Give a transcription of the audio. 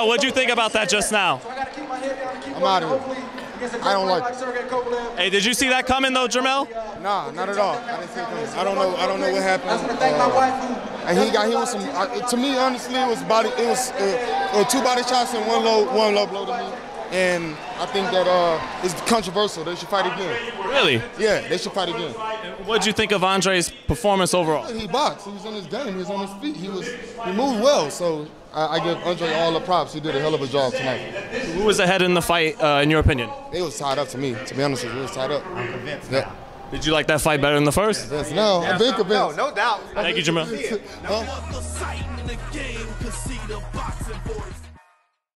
Yeah, what'd you think about that just now? I'm out of here. I don't like it. Hey, did you see that coming though, Jermell? Nah, not at all. I didn't see it coming. I don't know what happened. And he was some. To me, honestly, it was body. It was two body shots and one low blow to me. And I think that it's controversial. They should fight again. Really? Yeah, they should fight again. What did you think of Andre's performance overall? He boxed. He was on his game. He was on his feet. He moved well. So I give Andre all the props. He did a hell of a job tonight. Who was ahead in the fight, in your opinion? It was tied up to me. To be honest with you, it was tied up. I'm convinced. Yeah. Did you like that fight better than the first? Yes, no, I've been convinced. No doubt. Thank you, Jamal.